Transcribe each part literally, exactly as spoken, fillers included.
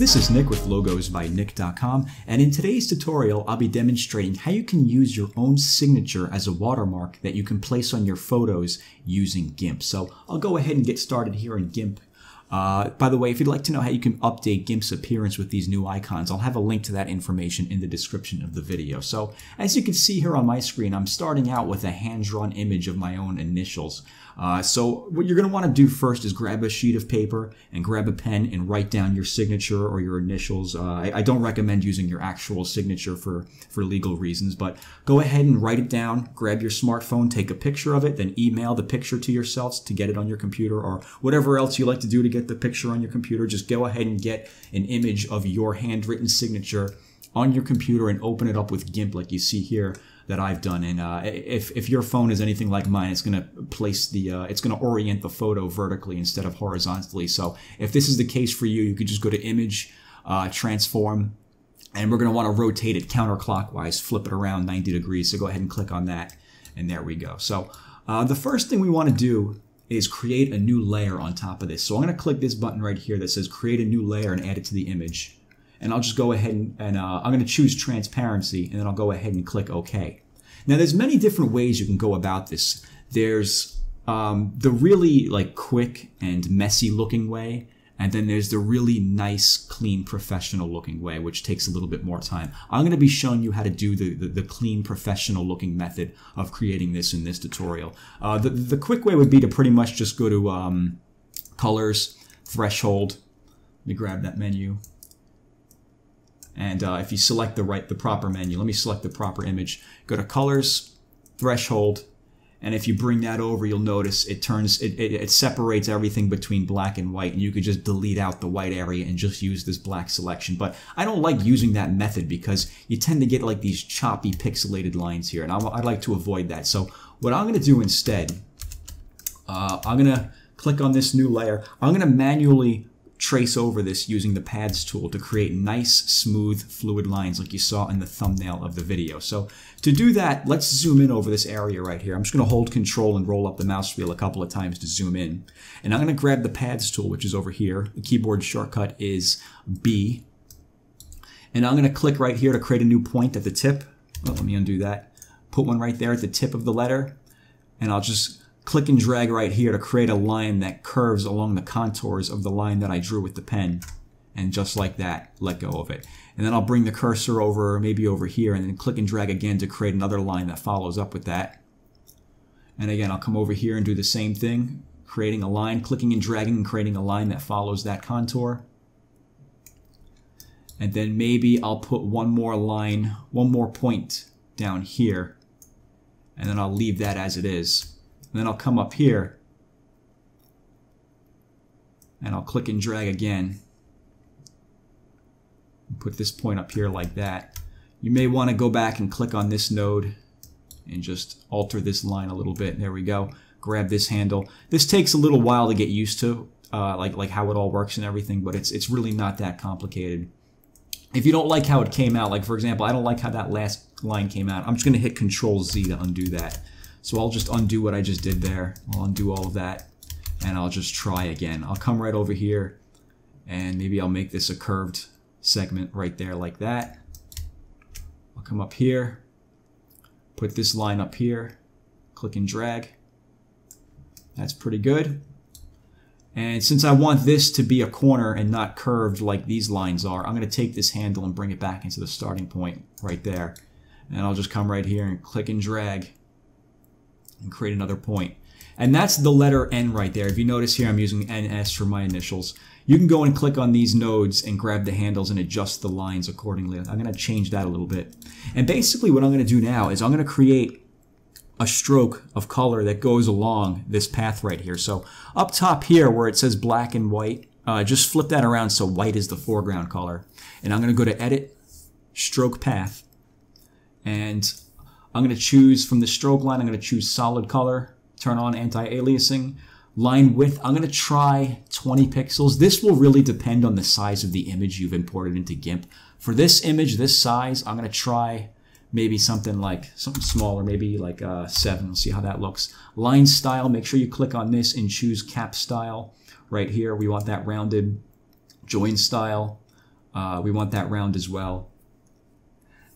This is Nick with logos by nick dot com, and in today's tutorial I'll be demonstrating how you can use your own signature as a watermark that you can place on your photos using GIMP. So I'll go ahead and get started here in GIMP. Uh, by the way, if you'd like to know how you can update GIMP's appearance with these new icons, I'll have a link to that information in the description of the video. So as you can see here on my screen, I'm starting out with a hand-drawn image of my own initials. Uh, so what you're going to want to do first is grab a sheet of paper and grab a pen and write down your signature or your initials. Uh, I, I don't recommend using your actual signature for, for legal reasons, but go ahead and write it down, grab your smartphone, take a picture of it, then email the picture to yourselves to get it on your computer or whatever else you like to do to get the picture on your computer. Just go ahead and get an image of your handwritten signature on your computer and open it up with GIMP like you see here that I've done. And uh, if, if your phone is anything like mine, it's going to place the, uh, it's going to orient the photo vertically instead of horizontally. So if this is the case for you, you could just go to Image, uh, Transform, and we're going to want to rotate it counterclockwise, flip it around ninety degrees. So go ahead and click on that, and there we go. So uh, the first thing we want to do is create a new layer on top of this. So I'm going to click this button right here that says Create a New Layer and add it to the image. And I'll just go ahead and, and uh, I'm going to choose transparency, and then I'll go ahead and click OK. Now, there's many different ways you can go about this. There's um, the really like quick and messy looking way, and then there's the really nice, clean, professional looking way, which takes a little bit more time. I'm going to be showing you how to do the, the, the clean, professional looking method of creating this in this tutorial. Uh, the, the quick way would be to pretty much just go to um, Colors, Threshold. Let me grab that menu. And uh, if you select the right, the proper menu, let me select the proper image. Go to Colors, Threshold, and if you bring that over, you'll notice it turns, it, it, it separates everything between black and white, and you could just delete out the white area and just use this black selection. But I don't like using that method because you tend to get like these choppy, pixelated lines here, and I'm, I'd like to avoid that. So what I'm going to do instead, uh, I'm going to click on this new layer. I'm going to manually trace over this using the pads tool to create nice, smooth, fluid lines like you saw in the thumbnail of the video. So to do that, let's zoom in over this area right here. I'm just going to hold control and roll up the mouse wheel a couple of times to zoom in. And I'm going to grab the pads tool, which is over here. The keyboard shortcut is B. And I'm going to click right here to create a new point at the tip. Oh, let me undo that. Put one right there at the tip of the letter. And I'll just click and drag right here to create a line that curves along the contours of the line that I drew with the pen. And just like that, let go of it. And then I'll bring the cursor over, maybe over here, and then click and drag again to create another line that follows up with that. And again, I'll come over here and do the same thing, creating a line, clicking and dragging and creating a line that follows that contour. And then maybe I'll put one more line, one more point down here, and then I'll leave that as it is. And then I'll come up here and I'll click and drag again. Put this point up here like that. You may want to go back and click on this node and just alter this line a little bit. There we go. Grab this handle. This takes a little while to get used to, uh, like, like how it all works and everything, but it's, it's really not that complicated. If you don't like how it came out, like for example, I don't like how that last line came out. I'm just going to hit Control Z to undo that. So I'll just undo what I just did there. I'll undo all of that, and I'll just try again. I'll come right over here, and maybe I'll make this a curved segment right there like that. I'll come up here, put this line up here, click and drag. That's pretty good. And since I want this to be a corner and not curved like these lines are, I'm going to take this handle and bring it back into the starting point right there. And I'll just come right here and click and drag and create another point. And that's the letter N right there. If you notice here, I'm using N S for my initials. You can go and click on these nodes and grab the handles and adjust the lines accordingly. I'm going to change that a little bit. And basically what I'm going to do now is I'm going to create a stroke of color that goes along this path right here. So up top here where it says black and white, uh, just flip that around so white is the foreground color. And I'm going to go to Edit, Stroke Path, and I'm going to choose from the stroke line, I'm going to choose solid color, turn on anti-aliasing, line width, I'm going to try twenty pixels. This will really depend on the size of the image you've imported into GIMP. For this image, this size, I'm going to try maybe something like something smaller, maybe like uh, seven. We'll see how that looks. Line style, make sure you click on this and choose cap style right here. We want that rounded. Join style, Uh, we want that round as well.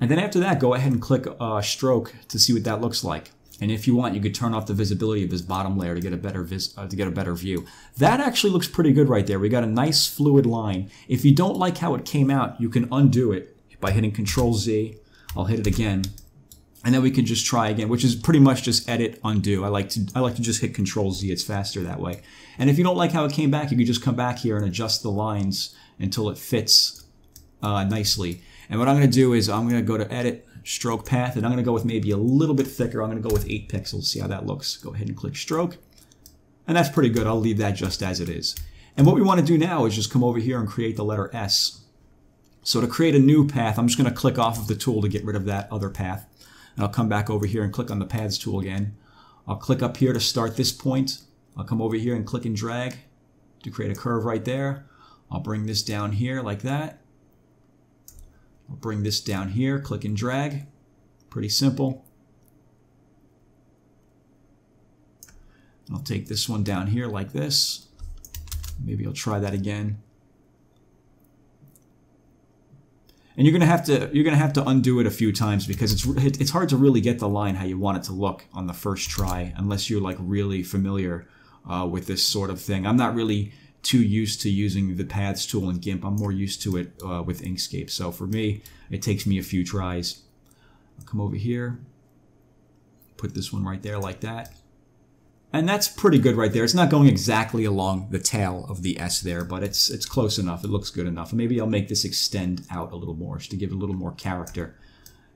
And then after that, go ahead and click uh, stroke to see what that looks like. And if you want, you could turn off the visibility of this bottom layer to get a better vis uh, to get a better view. That actually looks pretty good right there. We got a nice fluid line. If you don't like how it came out, you can undo it by hitting control Z. I'll hit it again. And then we can just try again, which is pretty much just edit, undo. I like to I like to just hit control Z. It's faster that way. And if you don't like how it came back, you can just come back here and adjust the lines until it fits uh, nicely. And what I'm going to do is I'm going to go to edit, stroke path, and I'm going to go with maybe a little bit thicker. I'm going to go with eight pixels. See how that looks. Go ahead and click stroke. And that's pretty good. I'll leave that just as it is. And what we want to do now is just come over here and create the letter S. So to create a new path, I'm just going to click off of the tool to get rid of that other path. And I'll come back over here and click on the paths tool again. I'll click up here to start this point. I'll come over here and click and drag to create a curve right there. I'll bring this down here like that. I'll bring this down here, click and drag. Pretty simple. And I'll take this one down here like this. Maybe I'll try that again. And you're gonna have to you're gonna have to undo it a few times because it's it's hard to really get the line how you want it to look on the first try unless you're like really familiar uh, with this sort of thing. I'm not really too used to using the paths tool in GIMP. I'm more used to it uh, with Inkscape. So for me, it takes me a few tries. I'll come over here, put this one right there like that. And that's pretty good right there. It's not going exactly along the tail of the S there, but it's it's close enough. It looks good enough. And maybe I'll make this extend out a little more just to give it a little more character.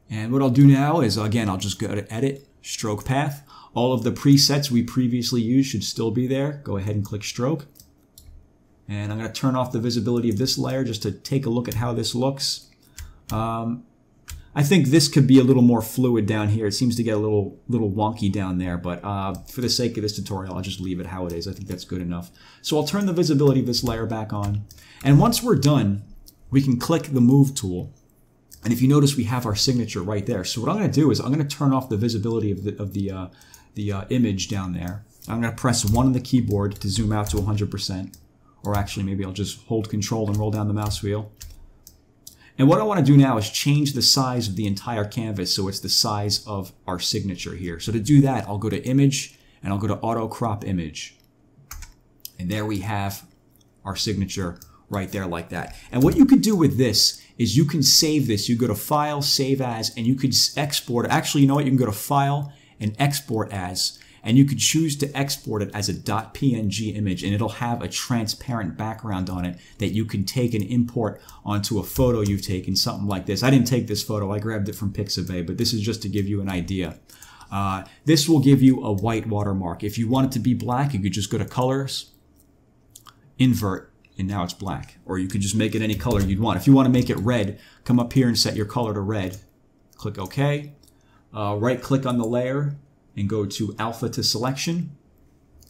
And what I'll do now is, again, I'll just go to Edit, Stroke Path. All of the presets we previously used should still be there. Go ahead and click Stroke. And I'm going to turn off the visibility of this layer just to take a look at how this looks. Um, I think this could be a little more fluid down here. It seems to get a little little wonky down there, but uh, for the sake of this tutorial, I'll just leave it how it is. I think that's good enough. So I'll turn the visibility of this layer back on. And once we're done, we can click the Move tool. And if you notice, we have our signature right there. So what I'm going to do is I'm going to turn off the visibility of the, of the, uh, the uh, image down there. I'm going to press one on the keyboard to zoom out to one hundred percent. Or actually, maybe I'll just hold Control and roll down the mouse wheel. And what I want to do now is change the size of the entire canvas so it's the size of our signature here. So to do that, I'll go to Image, and I'll go to Auto Crop Image. And there we have our signature right there like that. And what you could do with this is you can save this. You go to File, Save As, and you could export. Actually, you know what? You can go to File and Export As. And you could choose to export it as a .png image, and it'll have a transparent background on it that you can take and import onto a photo you've taken, something like this. I didn't take this photo. I grabbed it from Pixabay, but this is just to give you an idea. Uh, this will give you a white watermark. If you want it to be black, you could just go to Colors, Invert, and now it's black. Or you could just make it any color you'd want. If you want to make it red, come up here and set your color to red. Click OK. Uh, right-click on the layer and go to Alpha to Selection,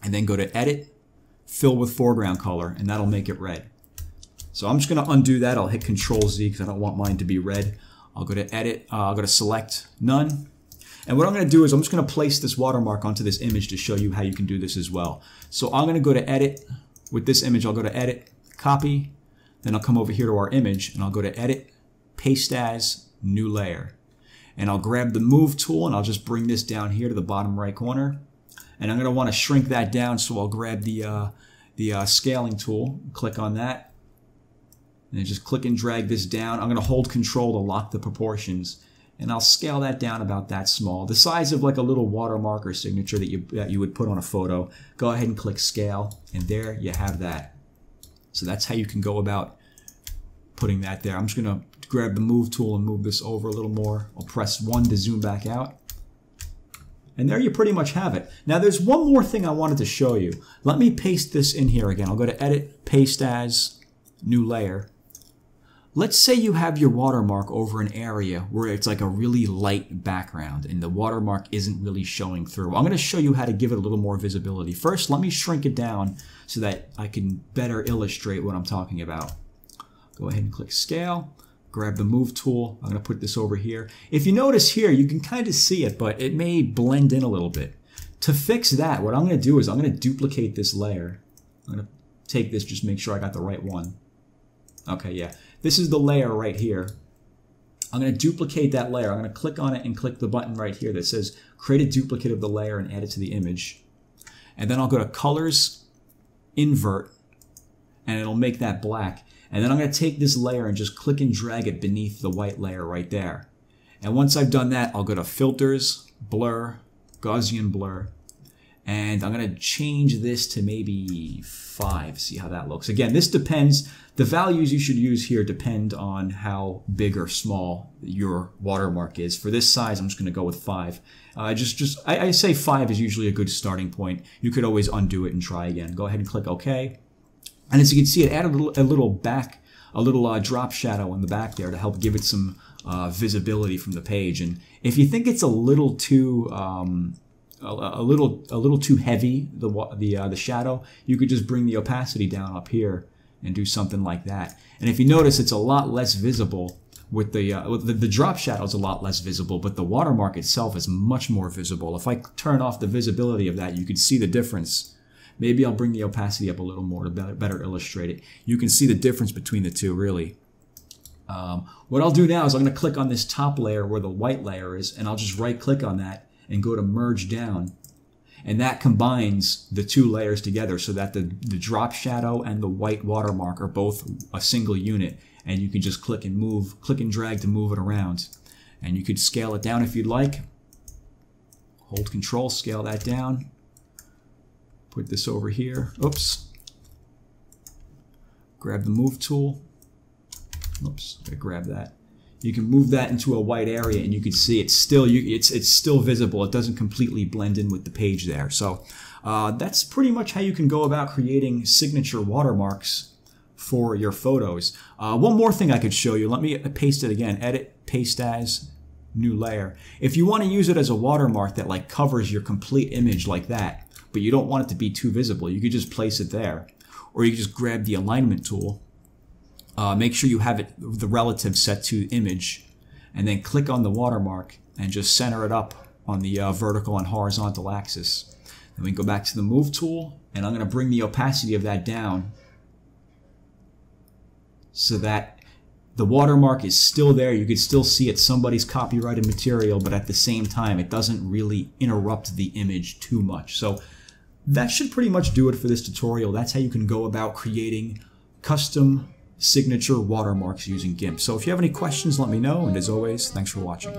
and then go to Edit, Fill with Foreground Color, and that'll make it red. So I'm just gonna undo that. I'll hit control Z because I don't want mine to be red. I'll go to Edit, uh, I'll go to Select, None. And what I'm gonna do is I'm just gonna place this watermark onto this image to show you how you can do this as well. So I'm gonna go to Edit. With this image, I'll go to Edit, Copy, then I'll come over here to our image, and I'll go to Edit, Paste As, New Layer. And I'll grab the Move tool, and I'll just bring this down here to the bottom right corner. And I'm going to want to shrink that down, so I'll grab the, uh, the uh, Scaling tool, click on that, and then just click and drag this down. I'm going to hold Control to lock the proportions, and I'll scale that down about that small, the size of like a little watermark or signature that you, that you would put on a photo. Go ahead and click Scale, and there you have that. So that's how you can go about putting that there. I'm just going to grab the Move tool and move this over a little more. I'll press one to zoom back out. And there you pretty much have it. Now there's one more thing I wanted to show you. Let me paste this in here again. I'll go to Edit, Paste As, New Layer. Let's say you have your watermark over an area where it's like a really light background and the watermark isn't really showing through. I'm going to show you how to give it a little more visibility. First, let me shrink it down so that I can better illustrate what I'm talking about. Go ahead and click Scale. Grab the Move tool. I'm going to put this over here. If you notice here, you can kind of see it, but it may blend in a little bit. To fix that, what I'm going to do is I'm going to duplicate this layer. I'm going to take this, just make sure I got the right one. Okay, yeah. This is the layer right here. I'm going to duplicate that layer. I'm going to click on it and click the button right here that says create a duplicate of the layer and add it to the image. And then I'll go to colors, invert, and it'll make that black. And then I'm going to take this layer and just click and drag it beneath the white layer right there. And once I've done that, I'll go to filters, blur, Gaussian blur. And I'm going to change this to maybe five, see how that looks. Again, this depends, the values you should use here depend on how big or small your watermark is. For this size, I'm just going to go with five. Uh, just, just, I, I say five is usually a good starting point. You could always undo it and try again. Go ahead and click OK. And as you can see, it added a little, a little back, a little uh, drop shadow on the back there to help give it some uh, visibility from the page. And if you think it's a little too... Um, A, a little, a little too heavy, the the uh, the shadow. You could just bring the opacity down up here and do something like that. And if you notice, it's a lot less visible with the uh, with the, the drop shadow is a lot less visible, but the watermark itself is much more visible. If I turn off the visibility of that, you could see the difference. Maybe I'll bring the opacity up a little more to better, better illustrate it. You can see the difference between the two, really. Um, what I'll do now is I'm going to click on this top layer where the white layer is, and I'll just right-click on that and go to merge down, and that combines the two layers together so that the, the drop shadow and the white watermark are both a single unit, and you can just click and move, click and drag to move it around. And you could scale it down if you'd like. Hold control, scale that down. Put this over here, oops. Grab the move tool, oops, I grab that. You can move that into a white area, and you can see it's still you, it's it's still visible. It doesn't completely blend in with the page there. So uh, that's pretty much how you can go about creating signature watermarks for your photos. Uh, one more thing I could show you. Let me paste it again. Edit, paste as, new layer. If you want to use it as a watermark that like covers your complete image like that, but you don't want it to be too visible, you could just place it there, or you could just grab the alignment tool. Uh, make sure you have it the relative set to image, and then click on the watermark and just center it up on the uh, vertical and horizontal axis. Then we can go back to the move tool, and I'm going to bring the opacity of that down so that the watermark is still there. You can still see it's somebody's copyrighted material, but at the same time, it doesn't really interrupt the image too much. So that should pretty much do it for this tutorial. That's how you can go about creating custom signature watermarks using GIMP. So if you have any questions, let me know, and as always, thanks for watching.